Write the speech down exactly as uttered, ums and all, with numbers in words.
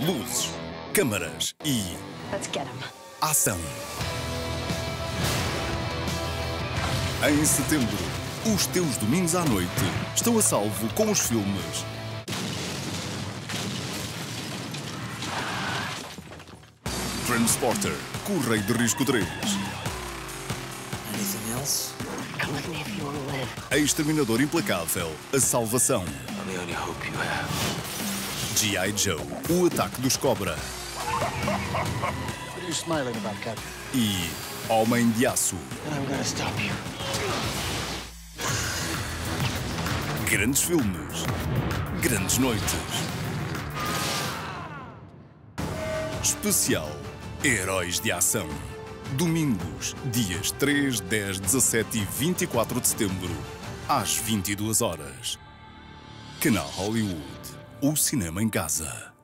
luzes, câmaras e... Let's get him. Ação. Em setembro, os teus domingos à noite estão a salvo com os filmes Transporter, Correio de Risco três. Anything else? Come with me if you want to live. A Exterminador Implacável, A Salvação. The only hope you have. G I. Joe, O Ataque dos Cobra. What are you smiling about, Captain? E Homem de Aço. And I'm gonna stop you. Grandes filmes, grandes noites. Especial Heróis de Ação. Domingos, dias três, dez, dezassete e vinte e quatro de setembro, às vinte e duas horas. Canal Hollywood, o cinema em casa.